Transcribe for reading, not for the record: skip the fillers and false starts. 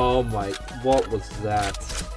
Oh my, what was that?